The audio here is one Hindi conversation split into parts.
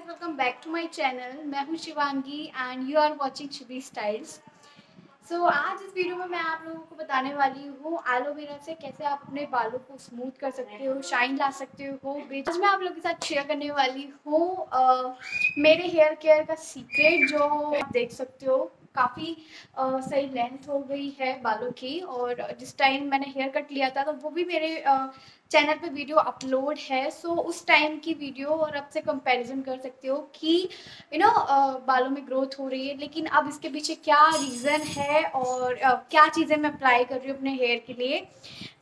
Guys, welcome back to my channel. मैं हूँ Shivangi and you are watching Shivi styles. So आज इस वीडियो में मैं आप लोगों को बताने वाली हूँ एलोवेरा से कैसे आप अपने बालों को स्मूथ कर सकते हो, शाइन ला सकते हो। आज मैं आप लोगों के साथ शेयर करने वाली हूँ मेरे हेयर केयर का सीक्रेट, जो आप देख सकते हो काफ़ी सही लेंथ हो गई है बालों की। और जिस टाइम मैंने हेयर कट लिया था तो वो भी मेरे चैनल पे वीडियो अपलोड है, सो उस टाइम की वीडियो और अब से कंपैरिजन कर सकते हो कि यू नो बालों में ग्रोथ हो रही है, लेकिन अब इसके पीछे क्या रीज़न है और क्या चीज़ें मैं अप्लाई कर रही हूँ अपने हेयर के लिए।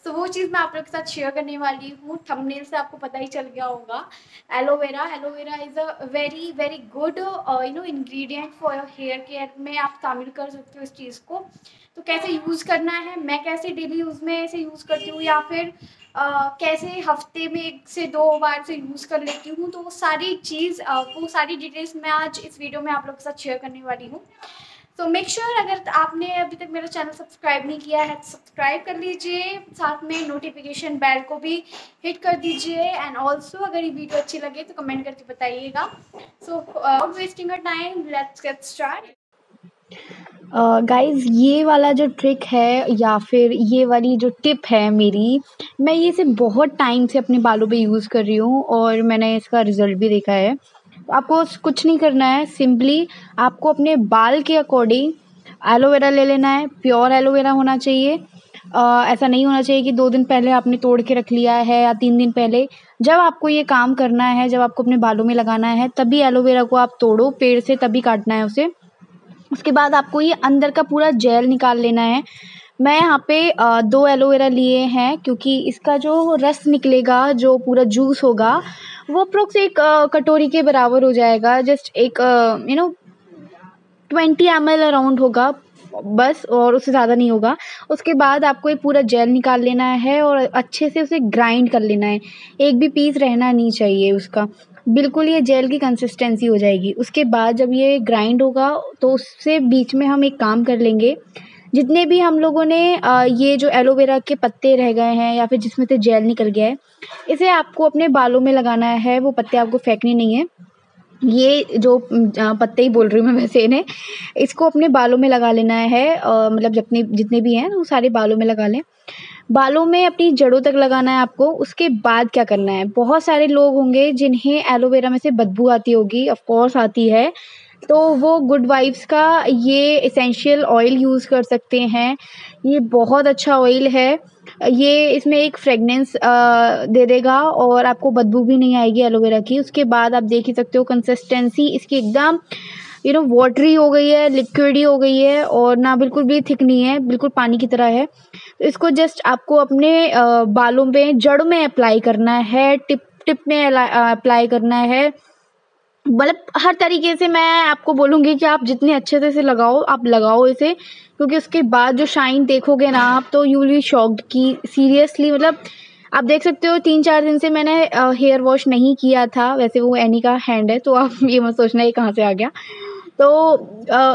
सो वो चीज़ मैं आप लोग के साथ शेयर करने वाली हूँ। थंबनेल से आपको पता ही चल गया होगा aloe vera. Aloe vera is a very very good you know ingredient for your hair care. में आप शामिल कर सकते हो इस चीज़ को। तो कैसे यूज़ करना है, मैं कैसे डेली यूज़ में ऐसे यूज़ करती हूँ या फिर कैसे हफ्ते में 1 से 2 बार से यूज़ कर लेती हूँ, तो वो सारी डिटेल्स मैं आज इस वीडियो में आप लोग के साथ शेयर करने वाली हूँ। तो मेक श्योर अगर आपने अभी तक मेरा चैनल सब्सक्राइब नहीं किया है तो सब्सक्राइब कर लीजिए, साथ में नोटिफिकेशन बेल को भी हिट कर दीजिए। एंड ऑल्सो अगर ये वीडियो अच्छी लगे तो कमेंट करके बताइएगा। So without wasting your time, let's get start. Guys, ये वाला जो ट्रिक है या फिर ये वाली जो टिप है मेरी, मैं ये से बहुत टाइम से अपने बालों पे यूज़ कर रही हूँ और मैंने इसका रिजल्ट भी देखा है। आपको कुछ नहीं करना है, सिंपली आपको अपने बाल के अकॉर्डिंग एलोवेरा ले लेना है। प्योर एलोवेरा होना चाहिए, ऐसा नहीं होना चाहिए कि 2 दिन पहले आपने तोड़ के रख लिया है या 3 दिन पहले। जब आपको ये काम करना है, जब आपको अपने बालों में लगाना है, तभी एलोवेरा को आप तोड़ो, पेड़ से तभी काटना है उसे। उसके बाद आपको ये अंदर का पूरा जेल निकाल लेना है। मैं यहाँ पे 2 एलोवेरा लिए हैं क्योंकि इसका जो रस निकलेगा, जो पूरा जूस होगा, वो अप्रोक्स एक कटोरी के बराबर हो जाएगा। जस्ट एक यू नो 20 ml अराउंड होगा बस, और उससे ज़्यादा नहीं होगा। उसके बाद आपको ये पूरा जेल निकाल लेना है और अच्छे से उसे ग्राइंड कर लेना है। एक भी पीस रहना नहीं चाहिए उसका, बिल्कुल ये जेल की कंसिस्टेंसी हो जाएगी। उसके बाद जब ये ग्राइंड होगा तो उससे बीच में हम एक काम कर लेंगे। जितने भी हम लोगों ने ये जो एलोवेरा के पत्ते रह गए हैं या फिर जिसमें से जेल निकल गया है, इसे आपको अपने बालों में लगाना है। वो पत्ते आपको फेंकने नहीं है, ये जो पत्ते ही बोल रही हूँ मैं वैसे इन्हें, इसको अपने बालों में लगा लेना है। मतलब जितने भी हैं वो सारे बालों में लगा लें, बालों में अपनी जड़ों तक लगाना है आपको। उसके बाद क्या करना है, बहुत सारे लोग होंगे जिन्हें एलोवेरा में से बदबू आती होगी, ऑफ कोर्स आती है, तो वो गुड वाइब्स का ये एसेंशियल ऑयल यूज़ कर सकते हैं। ये बहुत अच्छा ऑयल है, ये इसमें एक फ्रेगनेंस दे देगा और आपको बदबू भी नहीं आएगी एलोवेरा की। उसके बाद आप देख ही सकते हो कंसिस्टेंसी इसकी एकदम यू नो वाटरी हो गई है, लिक्विडी हो गई है और ना बिल्कुल भी थिक नहीं है, बिल्कुल पानी की तरह है। तो इसको जस्ट आपको अपने बालों में जड़ में अप्लाई करना है, टिप में अप्लाई करना है। मतलब हर तरीके से मैं आपको बोलूँगी कि आप जितने अच्छे से इसे लगाओ, आप लगाओ इसे, क्योंकि उसके बाद जो शाइन देखोगे ना आप, तो यू विल बी शॉक्ड कि सीरियसली। मतलब आप देख सकते हो 3-4 दिन से मैंने हेयर वॉश नहीं किया था। वैसे वो एनी का हैंड है तो आप ये मत सोचना ये कहाँ से आ गया। तो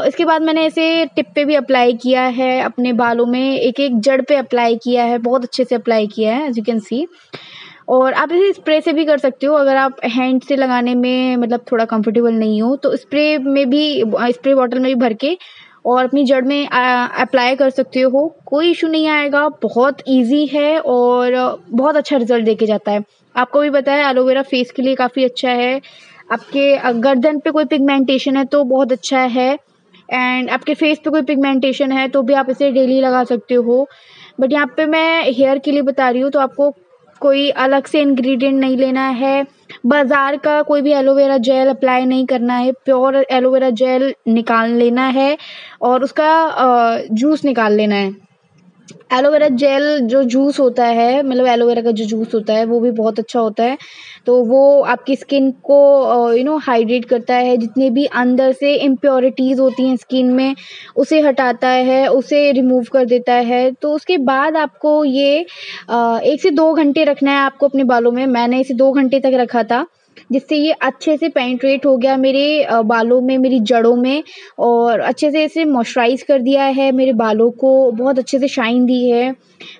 इसके बाद मैंने इसे टिप पे भी अप्लाई किया है, अपने बालों में एक जड़ पे अप्लाई किया है, बहुत अच्छे से अप्लाई किया है एज यू कैन सी। और आप इसे स्प्रे से भी कर सकते हो, अगर आप हैंड से लगाने में मतलब थोड़ा कंफर्टेबल नहीं हो तो स्प्रे में भी, स्प्रे बॉटल में भी भर के और अपनी जड़ में अप्लाई कर सकते हो। कोई इशू नहीं आएगा, बहुत इजी है और बहुत अच्छा रिजल्ट देके जाता है। आपको भी पता है एलोवेरा फेस के लिए काफ़ी अच्छा है। आपके गर्दन पे कोई पिगमेंटेशन है तो बहुत अच्छा है, एंड आपके फेस पे कोई पिगमेंटेशन है तो भी आप इसे डेली लगा सकते हो। बट यहाँ पे मैं हेयर के लिए बता रही हूँ, तो आपको कोई अलग से इंग्रेडिएंट नहीं लेना है, बाज़ार का कोई भी एलोवेरा जेल अप्लाई नहीं करना है। प्योर एलोवेरा जेल निकाल लेना है और उसका जूस निकाल लेना है। एलोवेरा जेल जो जूस होता है, मतलब एलोवेरा का जो जूस होता है वो भी बहुत अच्छा होता है। तो वो आपकी स्किन को यू नो हाइड्रेट करता है, जितने भी अंदर से इम्प्योरिटीज़ होती हैं स्किन में उसे हटाता है, उसे रिमूव कर देता है। तो उसके बाद आपको ये 1 से 2 घंटे रखना है आपको अपने बालों में। मैंने इसे 2 घंटे तक रखा था, जिससे ये अच्छे से पेनिट्रेट हो गया मेरे बालों में, मेरी जड़ों में, और अच्छे से इसे मॉइस्चराइज कर दिया है मेरे बालों को, बहुत अच्छे से शाइन दी है।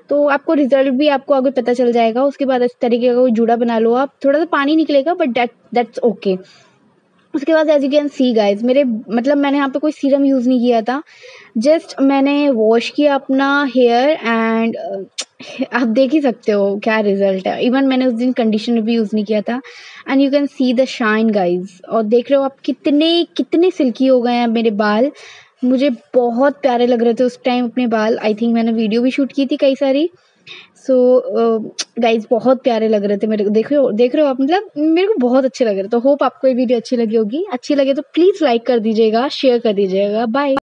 तो आपको रिजल्ट भी आपको आगे पता चल जाएगा। उसके बाद इस तरीके का कोई जूड़ा बना लो आप, थोड़ा सा पानी निकलेगा बट दैट्स ओके। उसके बाद as you can see guys मेरे मतलब मैंने यहाँ पे कोई सीरम यूज़ नहीं किया था, जस्ट मैंने वॉश किया अपना हेयर एंड आप देख ही सकते हो क्या रिजल्ट है। इवन मैंने उस दिन कंडीशनर भी यूज़ नहीं किया था and you can see the shine guys. और देख रहे हो आप कितने कितने सिल्की हो गए हैं मेरे बाल, मुझे बहुत प्यारे लग रहे थे उस टाइम अपने बाल। आई थिंक मैंने वीडियो भी शूट की थी कई सारी। सो गाइज बहुत प्यारे लग रहे थे मेरे को, देख रहे हो आप, मतलब मेरे को बहुत अच्छे लग रहे थे। होप आपको ये वीडियो अच्छी लगी होगी, अच्छी लगे तो प्लीज़ लाइक कर दीजिएगा, शेयर कर दीजिएगा। बाय।